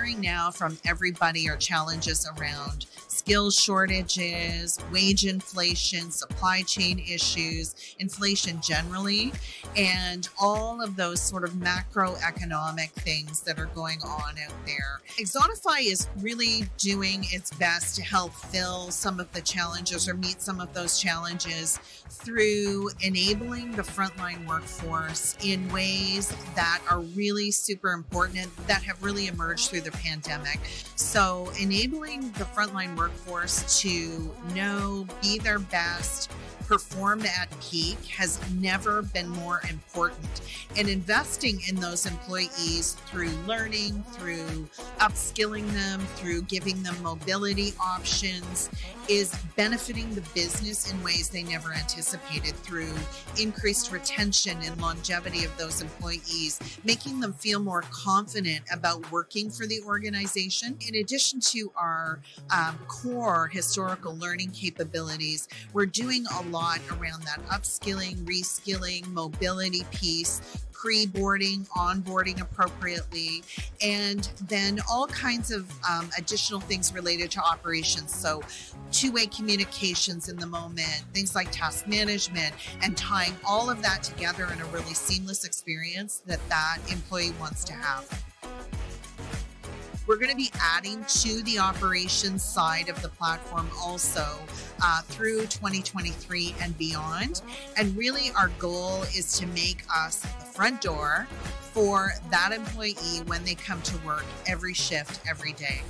hearing now from everybody are challenges around skill shortages, wage inflation, supply chain issues, inflation generally, and all of those sort of macroeconomic things that are going on out there. Axonify is really doing its best to help fill some of the challenges or meet some of those challenges through enabling the frontline workforce in ways that are really super important and that have really emerged through the pandemic. So enabling the frontline workforce to know, be their best, perform at peak has never been more important. And investing in those employees through learning, through upskilling them, through giving them mobility options is benefiting the business in ways they never anticipated through increased retention and longevity of those employees, making them feel more confident about working for the organization. In addition to our core historical learning capabilities, we're doing a lot around that upskilling, reskilling, mobility piece, pre-boarding, onboarding appropriately, and then all kinds of additional things related to operations. So two-way communications in the moment, things like task management, and tying all of that together in a really seamless experience that that employee wants to have. We're going to be adding to the operations side of the platform also through 2023 and beyond. And really our goal is to make us the front door for that employee when they come to work every shift, every day.